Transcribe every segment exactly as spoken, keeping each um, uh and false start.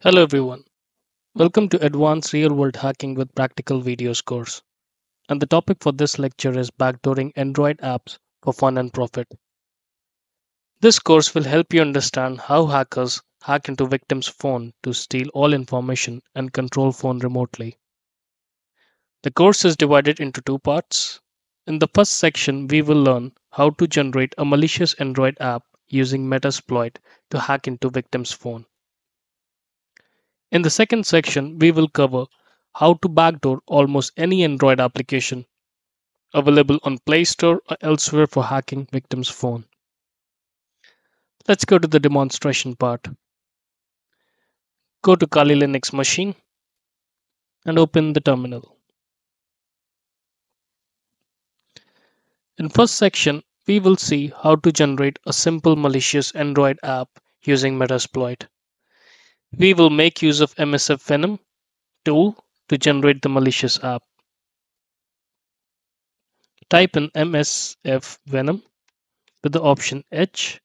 Hello everyone, welcome to Advanced Real-World Hacking with Practical Videos course. And the topic for this lecture is backdooring Android apps for fun and profit. This course will help you understand how hackers hack into victims' phone to steal all information and control phone remotely. The course is divided into two parts. In the first section, we will learn how to generate a malicious Android app using Metasploit to hack into victims' phone. In the second section, we will cover how to backdoor almost any Android application available on Play Store or elsewhere for hacking victims' phone. Let's go to the demonstration part. Go to Kali Linux machine and open the terminal. In first section, we will see how to generate a simple malicious Android app using Metasploit. We will make use of M S F Venom tool to generate the malicious app. Type in M S F Venom with the option H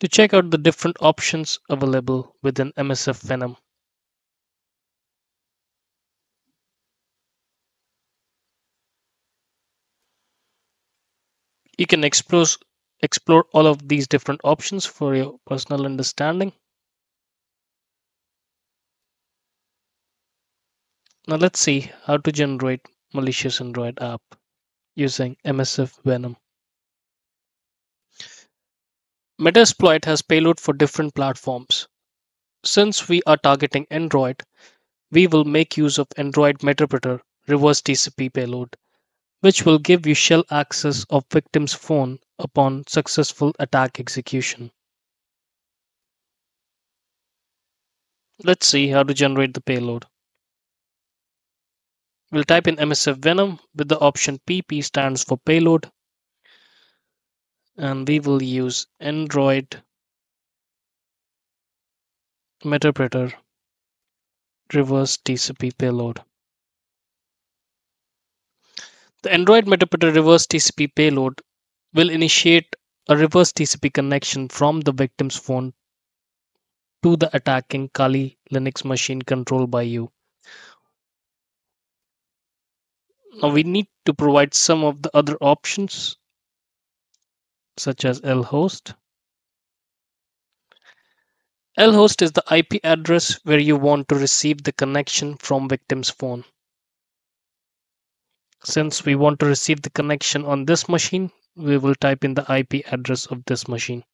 to check out the different options available within M S F Venom. You can explore, explore all of these different options for your personal understanding. Now let's see how to generate malicious Android app using M S F Venom. Metasploit has payload for different platforms. Since we are targeting Android, we will make use of Android Meterpreter reverse T C P payload, which will give you shell access of victim's phone upon successful attack execution. Let's see how to generate the payload. We'll type in M S F Venom with the option P P stands for payload, and we will use Android Meterpreter reverse T C P payload. The Android Meterpreter reverse T C P payload will initiate a reverse T C P connection from the victim's phone to the attacking Kali Linux machine controlled by you. Now we need to provide some of the other options such as lhost. Lhost is the I P address where you want to receive the connection from victim's phone. Since we want to receive the connection on this machine, we will type in the I P address of this machine.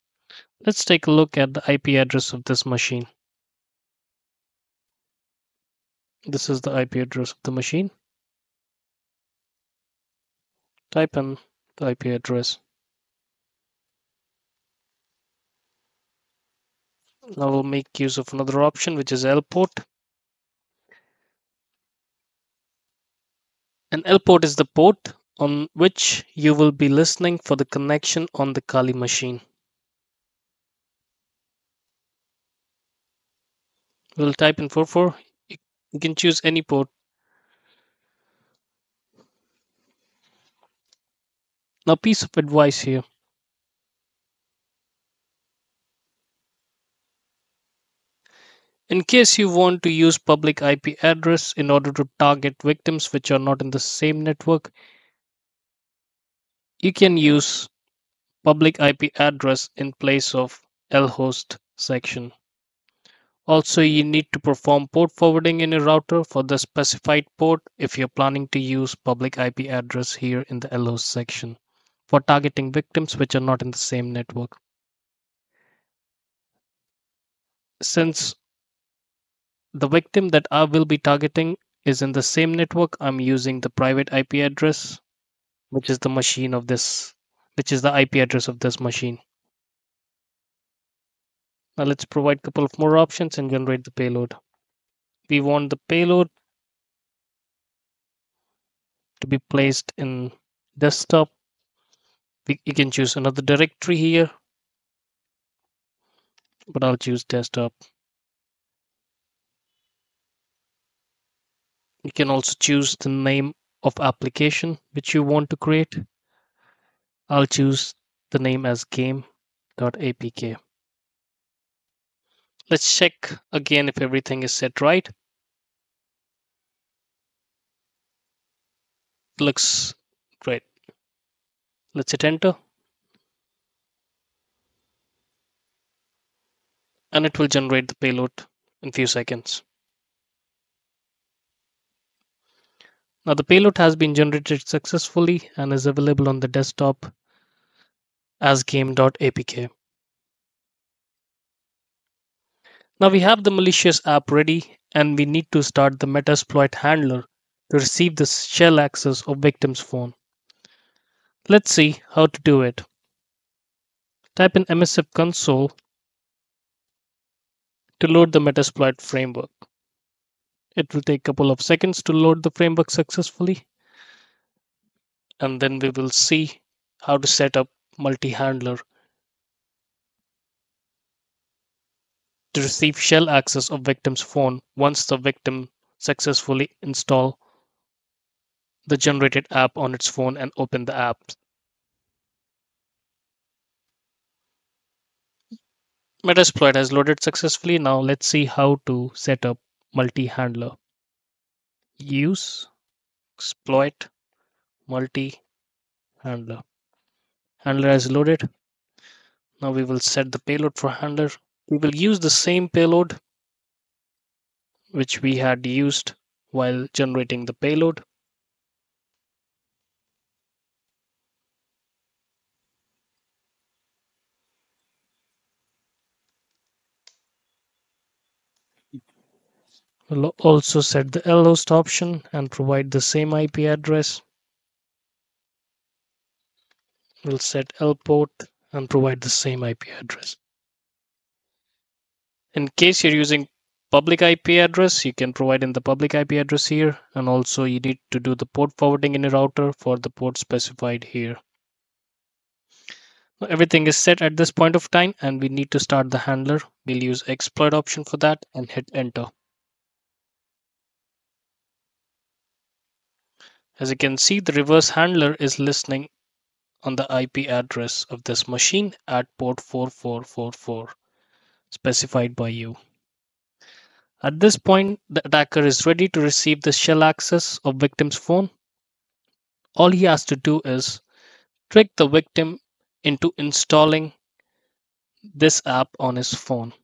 Let's take a look at the I P address of this machine. This is the I P address of the machine. Type in the I P address. Now we'll make use of another option, which is L port. An L port is the port on which you will be listening for the connection on the Kali machine. We'll type in four four. You can choose any port. Now, piece of advice here. In case you want to use public I P address in order to target victims which are not in the same network, you can use public I P address in place of lhost section. Also, you need to perform port forwarding in your router for the specified port if you're planning to use public I P address here in the lhost section for targeting victims which are not in the same network. Since the victim that I will be targeting is in the same network, I'm using the private I P address, which is the machine of this, which is the I P address of this machine. Now let's provide a couple of more options and generate the payload. We want the payload to be placed in desktop. We, you can choose another directory here, but I'll choose desktop. You can also choose the name of application which you want to create. I'll choose the name as game dot A P K. Let's check again if everything is set right. Looks great. Let's hit enter. And it will generate the payload in a few seconds. Now the payload has been generated successfully and is available on the desktop as game dot A P K. Now we have the malicious app ready and we need to start the Metasploit handler to receive the shell access of victim's phone. Let's see how to do it. Type in M S F console to load the Metasploit framework. It will take a couple of seconds to load the framework successfully. And then we will see how to set up multi-handler to receive shell access of victim's phone once the victim successfully install the generated app on its phone and open the app. Metasploit has loaded successfully. Now let's see how to set up multi-handler. Use exploit multi-handler. Handler is loaded. Now we will set the payload for handler. We will use the same payload which we had used while generating the payload. We'll also set the lhost option and provide the same I P address. We'll set lport and provide the same I P address. In case you're using public I P address, you can provide in the public I P address here, and also you need to do the port forwarding in your router for the port specified here. Now, everything is set at this point of time and we need to start the handler. We'll use exploit option for that and hit enter. As you can see, the reverse handler is listening on the I P address of this machine at port four four four four specified by you. At this point, the attacker is ready to receive the shell access of victim's phone. All he has to do is trick the victim into installing this app on his phone.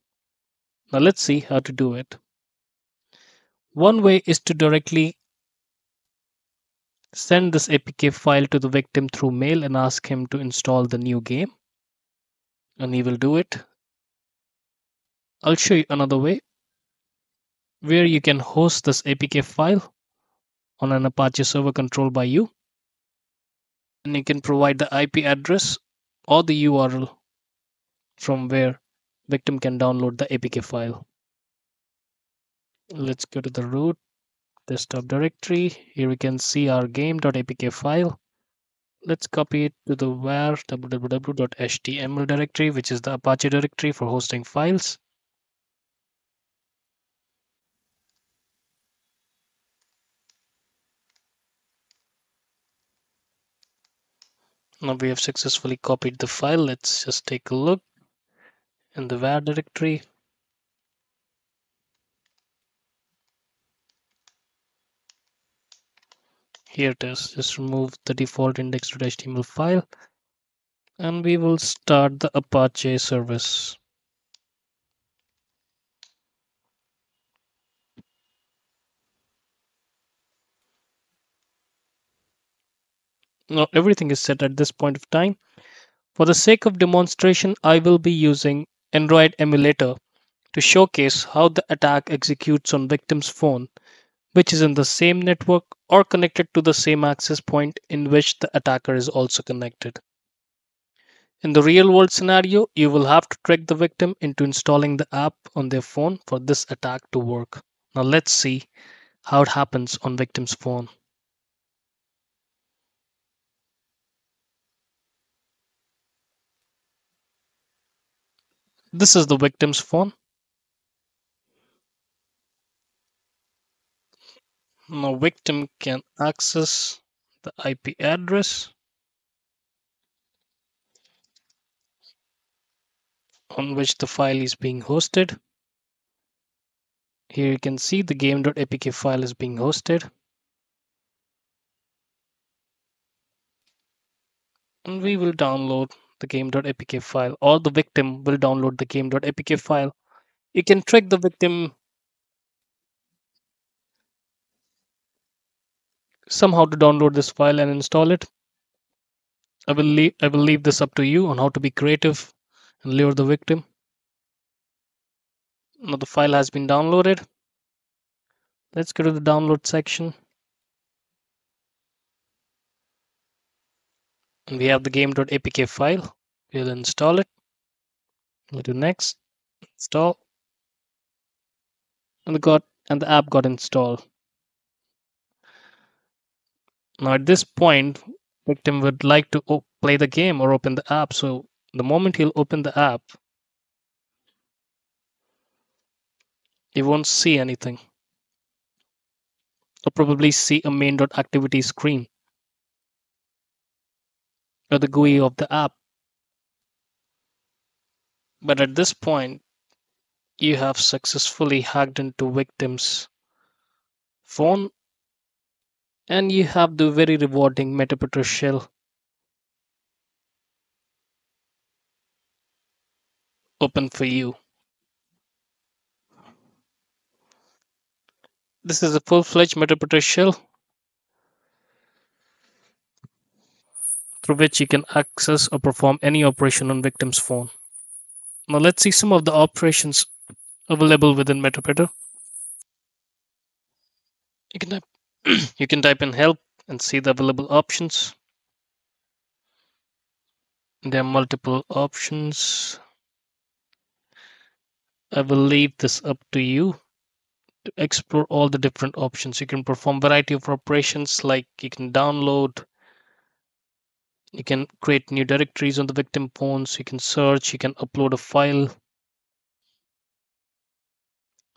Now let's see how to do it. One way is to directly send this A P K file to the victim through mail and ask him to install the new game, and he will do it. I'll show you another way where you can host this A P K file on an Apache server controlled by you, and you can provide the I P address or the U R L from where victim can download the A P K file. Let's go to the root desktop directory. Here we can see our game dot A P K file. Let's copy it to the var www dot H T M L directory, which is the Apache directory for hosting files. Now we have successfully copied the file. Let's just take a look in the var directory. Here it is. Just remove the default index dot H T M L file and we will start the Apache service. Now everything is set at this point of time. For the sake of demonstration, I will be using Android emulator to showcase how the attack executes on victim's phone, which is in the same network or connected to the same access point in which the attacker is also connected. In the real world scenario, you will have to trick the victim into installing the app on their phone for this attack to work. Now let's see how it happens on victim's phone. This is the victim's phone. Now victim can access the I P address on which the file is being hosted. Here you can see the game.apk file is being hosted. And we will download the game.apk file, or the victim will download the game.apk file. You can trick the victim somehow to download this file and install it. I will leave, I will leave this up to you on how to be creative and lure the victim. Now the file has been downloaded. Let's go to the download section. And we have the game.apk file. We'll install it. We'll do next, install. And, got, and the app got installed. Now at this point, victim would like to play the game or open the app. So the moment he'll open the app, he won't see anything. Or probably see a main.activity screen. Or the G U I of the app. But at this point, you have successfully hacked into victim's phone. And you have the very rewarding Metapreter shell open for you. This is a full-fledged Metapreter shell through which you can access or perform any operation on victim's phone. Now let's see some of the operations available within Metapreter. You can You can type in help and see the available options. There are multiple options. I will leave this up to you to explore all the different options. You can perform a variety of operations, like you can download, you can create new directories on the victim phones, you can search, you can upload a file,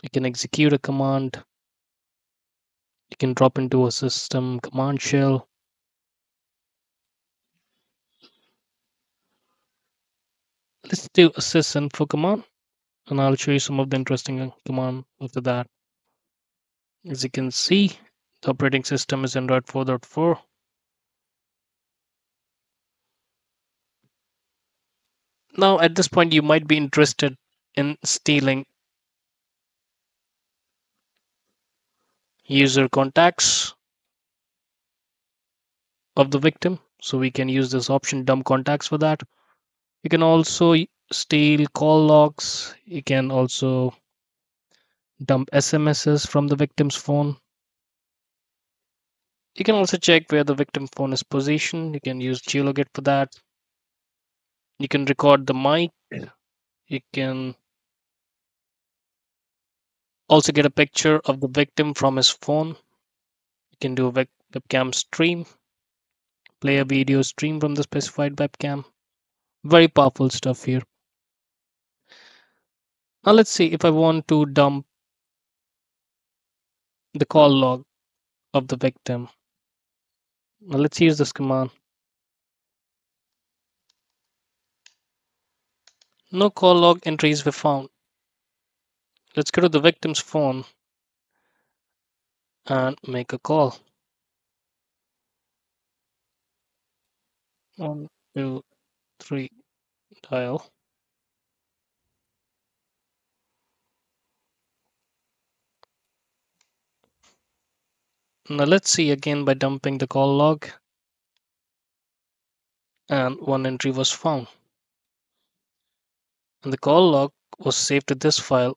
you can execute a command. You can drop into a system command shell. Let's do a sysinfo command, and I'll show you some of the interesting command after that. As you can see, the operating system is Android four point four. Now, at this point, you might be interested in stealing user contacts of the victim. So we can use this option, dump contacts, for that. You can also steal call logs. You can also dump S M Ses from the victim's phone. You can also check where the victim phone is positioned. You can use geolocate for that. You can record the mic. You can also get a picture of the victim from his phone. You can do a web webcam stream, play a video stream from the specified webcam. Very powerful stuff here. Now let's see if I want to dump the call log of the victim. Now let's use this command. No call log entries were found. Let's go to the victim's phone and make a call. One, two, three, dial. Now let's see again by dumping the call log, and one entry was found. And the call log was saved to this file.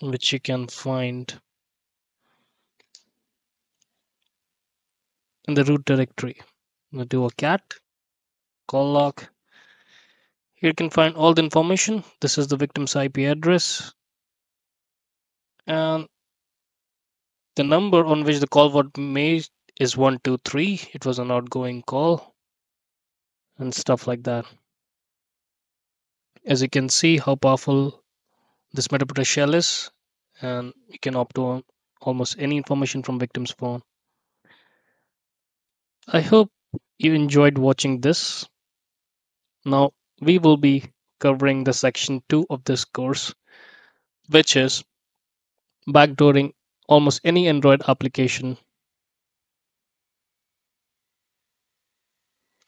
Which you can find in the root directory. We'll do a cat call log. Here you can find all the information. This is the victim's I P address and the number on which the call was made is one two three. It was an outgoing call and stuff like that. As you can see how powerful this Metapreter shell is, and you can obtain almost any information from victim's phone. I hope you enjoyed watching this. Now we will be covering the section two of this course, which is backdooring almost any Android application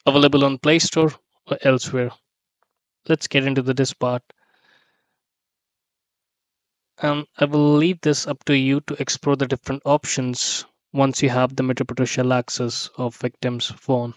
available on Play Store or elsewhere. Let's get into the this part. And I will leave this up to you to explore the different options once you have the Meterpreter shell access of victim's phone.